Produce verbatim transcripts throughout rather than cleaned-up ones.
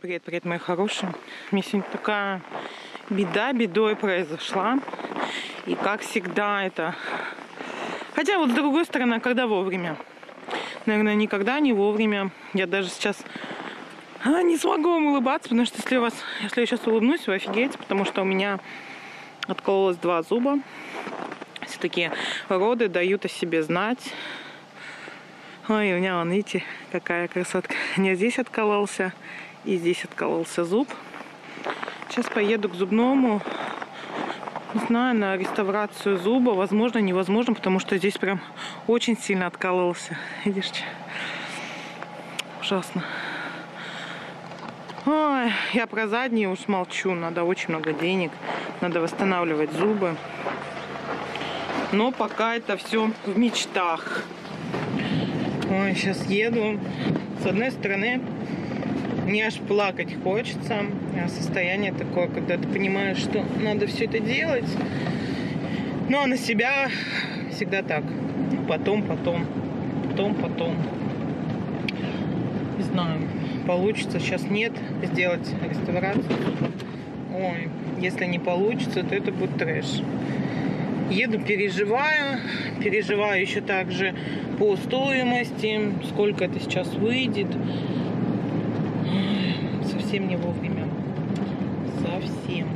Привет, привет, мои хорошие. Мне сегодня такая беда бедой произошла. И как всегда это... Хотя вот с другой стороны, когда вовремя? Наверное, никогда не вовремя. Я даже сейчас не смогу вам улыбаться, потому что если, у вас... если я сейчас улыбнусь, вы офигеете, потому что у меня откололось два зуба. Все-таки роды дают о себе знать. Ой, у меня, вон, видите, какая красотка. У меня здесь откололся. И здесь откололся зуб. Сейчас поеду к зубному. Не знаю, на реставрацию зуба. Возможно, невозможно, потому что здесь прям очень сильно откололся. Видишь? Ужасно. Ой, я про задние уж молчу. Надо очень много денег. Надо восстанавливать зубы. Но пока это все в мечтах. Ой, сейчас еду. С одной стороны... Мне аж плакать хочется. Состояние такое, когда ты понимаешь, что надо все это делать. Но на себя всегда так. Потом, потом, потом, потом. Не знаю, получится. Сейчас нет. Сделать реставрацию. Ой, если не получится, то это будет трэш. Еду, переживаю. Переживаю еще также по стоимости. Сколько это сейчас выйдет. Совсем не вовремя. Совсем.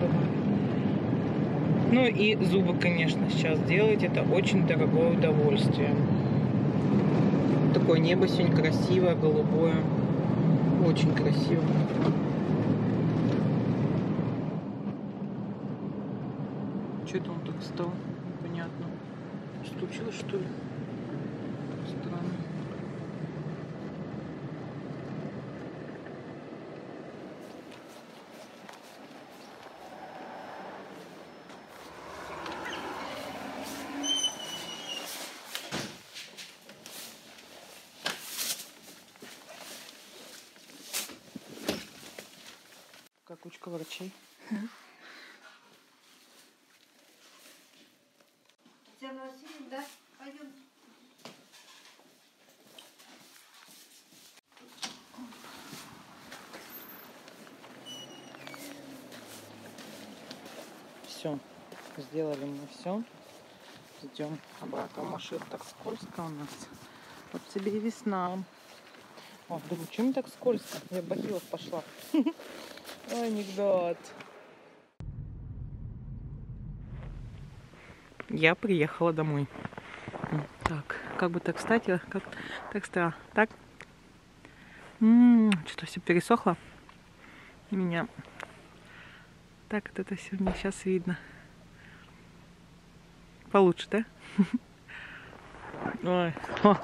Вот. Ну и зубы, конечно, сейчас делать. Это очень дорогое удовольствие. Такое небо сегодня красивое, голубое. Очень красиво. Что это он так стал? Непонятно. Случилось, что ли? Странно. Кучка врачей. Татьяна Васильевна, да? Пойдем. Все. Сделали мы все. Идем обратно в машину. Так скользко у нас. Вот тебе и весна. О, думаю, чем так скользко? Я в бахилах пошла. Анекдот. Я приехала домой. Так, как бы так встать? Как так встала? Так. Что-то все пересохло. Меня. Так, вот это все мне сейчас видно. Получше, да? Ой. О,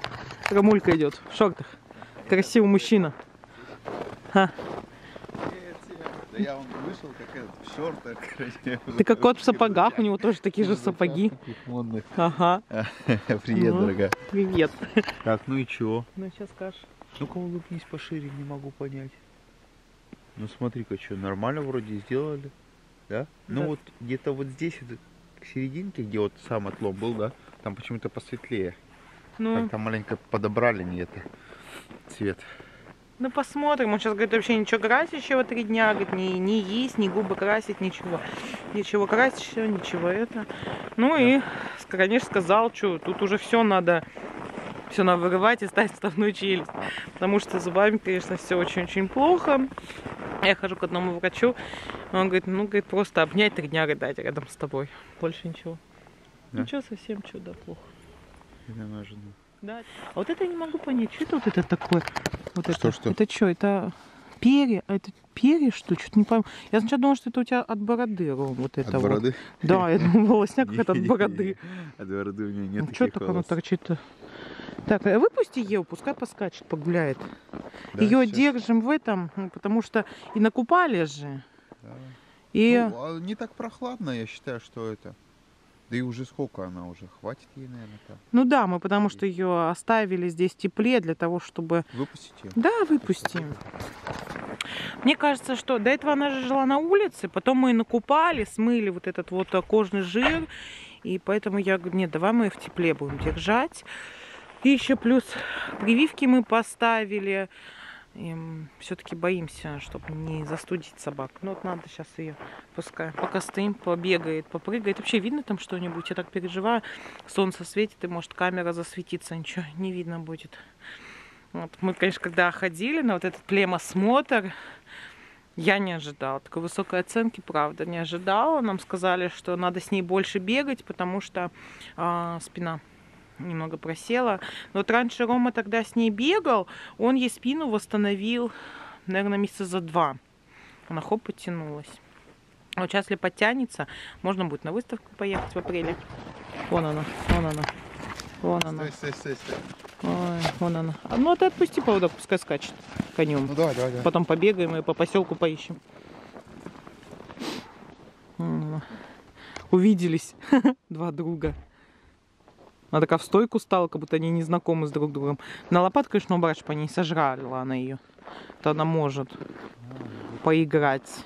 Рамулька идет в шортах. Красивый мужчина. Ха. Я он вышел, как этот, в шортах. Ты как кот в сапогах, у него тоже такие же сапоги. Модных. Ага. Привет, ну, дорогая. Привет. Так, ну и чего? Ну, сейчас скажешь. Ну-ка улыбнись пошире, не могу понять. Ну, смотри-ка, что, нормально вроде сделали, да? Ну, да. Вот где-то вот здесь, к серединке, где вот сам отлом был, да? Там почему-то посветлее. Ну. Там маленько подобрали не это цвет. Ну посмотрим, он сейчас говорит, вообще ничего красящего три дня, говорит, не, не есть, не губы красить, ничего. Ничего красящего, ничего это. Ну да. И, конечно, сказал, что тут уже все надо, все надо вырывать и ставить вставную челюсть. Потому что зубами, конечно, все очень-очень плохо. Я хожу к одному врачу, он говорит, ну, говорит, просто обнять три дня рыдать рядом с тобой. Больше ничего. Да. Ничего совсем, чудо плохо. Это нужно. Да. А вот это я не могу понять, что это вот это такое? Вот что, это что? Это что? Это перья? А это перья что? Чуть не пойму. Я сначала думала, что это у тебя от бороды, Ром, вот это. От вот. Бороды? Да, я думала, волосняк это от бороды. От бороды у меня нет. Ну, что так оно торчит? Так, выпусти ее, пускай поскачет, погуляет. Да, ее все. Держим в этом, потому что и накупали же. Да. И... Ну, не так прохладно, я считаю, что это. Да и уже сколько она уже? Хватит ей, наверное, так. Ну да, мы потому что ее оставили здесь в тепле для того, чтобы... Выпустить ее? Да, выпустим. Мне кажется, что до этого она же жила на улице, потом мы ее накупали, смыли вот этот вот кожный жир, и поэтому я говорю, нет, давай мы ее в тепле будем держать. И еще плюс прививки мы поставили. Все-таки боимся, чтобы не застудить собак. Ну вот надо сейчас ее пускай. Пока стоим, побегает, попрыгает. Вообще видно там что-нибудь? Я так переживаю. Солнце светит, и может камера засветится. Ничего не видно будет. Вот. Мы, конечно, когда ходили на вот этот племосмотр, я не ожидала. Такой высокой оценки, правда, не ожидала. Нам сказали, что надо с ней больше бегать, потому что э, спина немного просела. Но вот раньше Рома тогда с ней бегал, он ей спину восстановил, наверное, месяца за два. Она хоп, подтянулась. Вот сейчас, если подтянется, можно будет на выставку поехать в апреле. Вон она, вон она. Вон она. Стой, стой, стой, стой. Ой, вон она. Ну, а ты отпусти повода, пускай скачет конем. Ну, давай, давай, давай. Потом побегаем и по поселку поищем. Увиделись два друга. Она такая в стойку стала, как будто они не знакомы с друг другом. На лопатку, конечно, убрать, по ней сожрала она ее. То она может поиграть.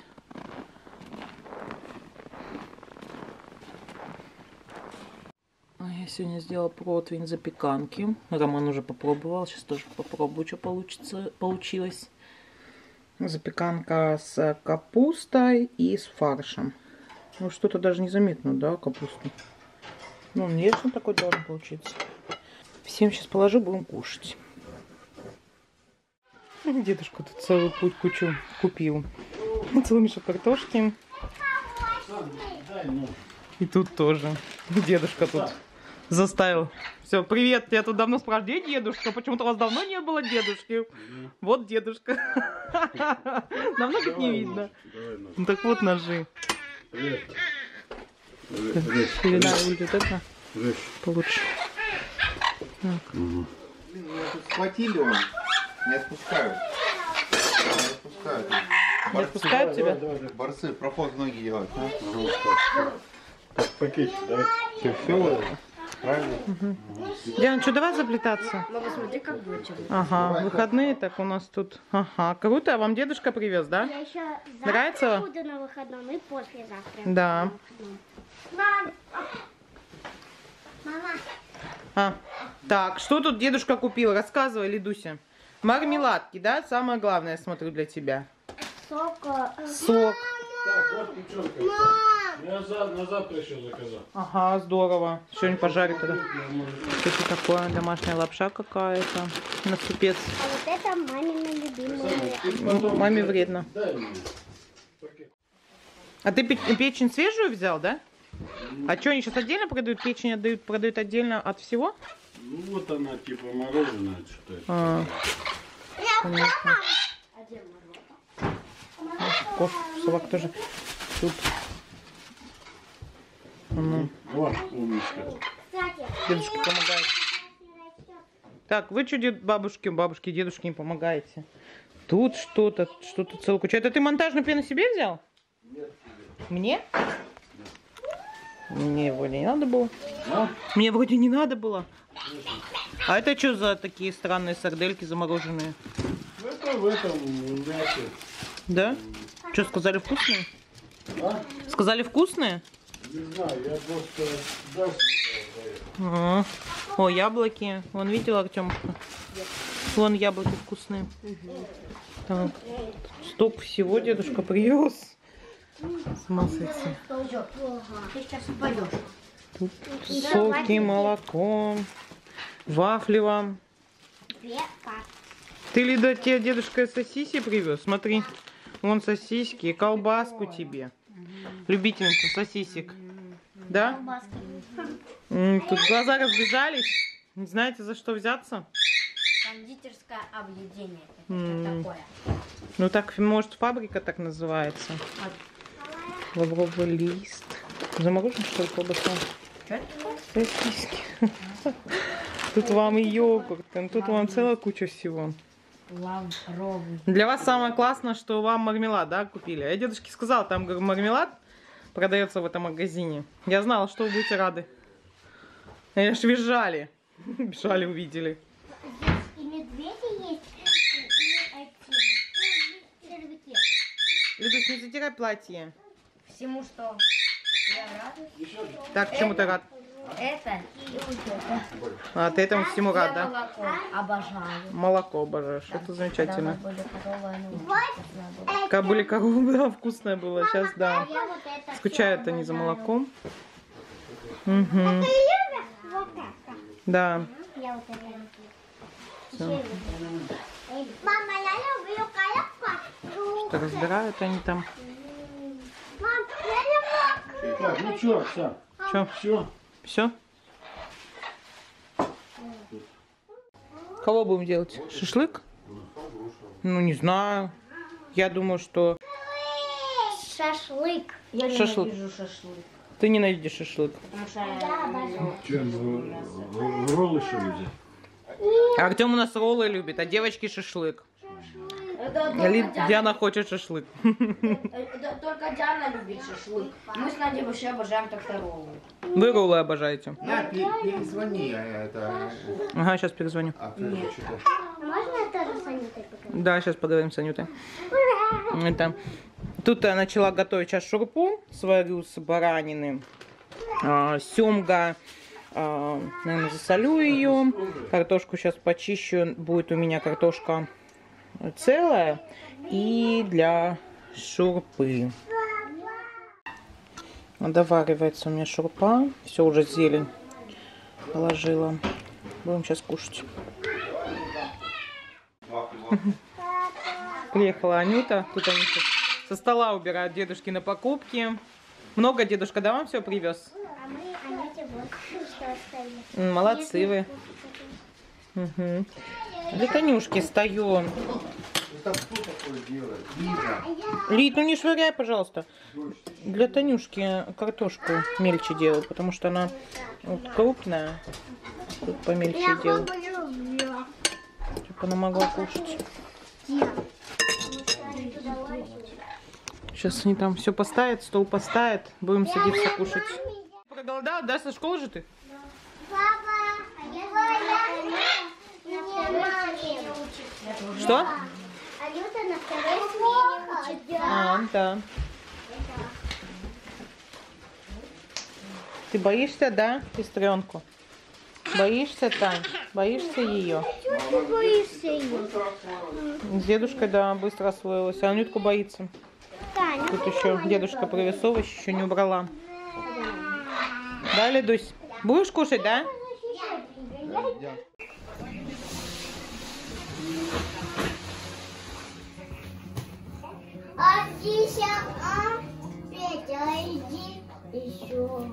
Я сегодня сделала противень запеканки. Роман уже попробовал. Сейчас тоже попробую, что получится, получилось. Запеканка с капустой и с фаршем. Ну, что-то даже не заметно, да, капусту. Ну, он нежно такой должен получиться. Всем сейчас положу, будем кушать. Дедушка тут целую кучу купил. Целую мишу картошки. И тут тоже. Дедушка тут заставил. Все, привет, я тут давно спрашиваю, где дедушка? Почему-то у вас давно не было дедушки. Вот дедушка. Давно тут не видно. Ну так вот ножи. Передай, уйдет это получше. Блин, меня тут схватили, он не отпускают. Не отпускают. Не отпускают тебя? Борцы, проход ноги делают. Пакетик, давай. Все, все, правильно? Угу. Диана, что, давай заплетаться? Ну, посмотри, как вечер. Ага, давай, выходные как? Так у нас тут. Ага, круто, а вам дедушка привез, да? Я еще завтра нравится? Буду на выходном и послезавтра. Да. Мама. Мама. А, так, что тут дедушка купил? Рассказывай, Лидуся. Мармеладки, да? Самое главное, я смотрю, для тебя. Сок. Сок. Так, вот печенка. Я за, на завтра еще заказал. Ага, здорово. Что-нибудь пожарить тогда. Что-то такое, домашняя лапша какая-то. На супец. А вот это мамина любимая. Маме вредно. А ты печень свежую взял, да? А что, они сейчас отдельно продают? Печень отдают, продают отдельно от всего? Ну вот она типа мороженое что-то. А. Кошек, собак тоже. Тут. Угу. Вот, умничка. Дедушка помогает. Так, вы что, дед, бабушки, бабушки, дедушки не помогаете? Тут что-то, что-то целую кучу. Это ты монтажную пену себе взял? Нет. Мне? Нет. Мне вроде не надо было. А? Мне вроде не надо было. А это что за такие странные сардельки замороженные? Это в этом мясе. Да? Что, сказали вкусные? А? Сказали вкусные? Не знаю, я просто дальше не знаю. А-а-а. О, яблоки. Вон, видела, Артёмушка? Вон яблоки вкусные. Угу. Так, столько всего дедушка привез. С массой. Тут соки, молоко, вафли вам. Ты, Лида, тебе дедушка сосиси привез? Смотри, вон сосиски, колбаску тебе. Любительница сосисек. Да? Тут глаза разбежались. Не знаете, за что взяться? Кондитерское обледение. Mm. Такое. Ну так, может, фабрика так называется. Вот. Лавровый лист. Заморожен, что ли, колбаса? Сосиски. Тут вам и йогурт. Тут вам целая куча всего. Лавровый. Для вас самое классное, что вам мармелад, да, купили? Я дедушке сказала, там мармелад продается в этом магазине. Я знала, что вы будете рады. Они аж визжали. Бежали, увидели. Здесь и медведи есть, и червяки. Лидусь, не затирай платье. Всему, что я рада. Так, чему ты рад? Это и вот это. А ты этому всему рад, да? Молоко обожаю. Молоко обожаешь, да. Это замечательно. Когда были коровы, да, вкусное было. Мама, сейчас, да, вот скучают они за молоком. Угу. А ты любишь вот это? Да. Я вот это люблю. Мама, я люблю коробку. Что, разбирают они там? Мам, я люблю коробку. Ну что, все. Что? Все. Все? Кого будем делать? Шашлык? Ну, не знаю. Я думаю, что... Шашлык. Я шашлык. Ненавижу шашлык. Ты ненавидишь шашлык? Потому что я люблю. Роллы еще любят. Артём у нас роллы любит, а девочки шашлык. Или Диана хочет шашлык. Только Диана любит шашлык. Мы с Надей вообще обожаем только роллы. Вы роллы обожаете? Да, перезвони. Ага, сейчас перезвоню. Можно тоже с Анютой поговорить? Да, сейчас поговорим с Анютой. Это. Тут я начала готовить сейчас шурпу. Сварю с баранины. А, семга. А, наверное, засолю ее. Картошку сейчас почищу. Будет у меня картошка целая и для шурпы. Доваривается у меня шурпа. Все, уже зелень положила. Будем сейчас кушать. Приехала Анюта. Тут они со стола убирают дедушки на покупки. Много дедушка, да, вам все привез? А мы Анюте вот что оставили. Молодцы вы. Угу. Для Танюшки стою. Лид, ну не швыряй, пожалуйста. Для Танюшки картошку мельче делаю, потому что она вот крупная. Тут помельче делаю. Чтобы она могла кушать. Сейчас они там все поставят, стол поставят. Будем садиться кушать. Проголодал, да? Со школы же ты? Что? Анюта на второй смене учит. А, да. Ты боишься, да, сестренку? Боишься, Тань? Боишься ее? Ты боишься ее? С дедушкой, да, быстро освоилась. А Анютку боится. Таня, тут еще дедушка привез овощи, еще не убрала. Да, Лидусь? Будешь кушать, да? А здесь, а, Петя, иди еще.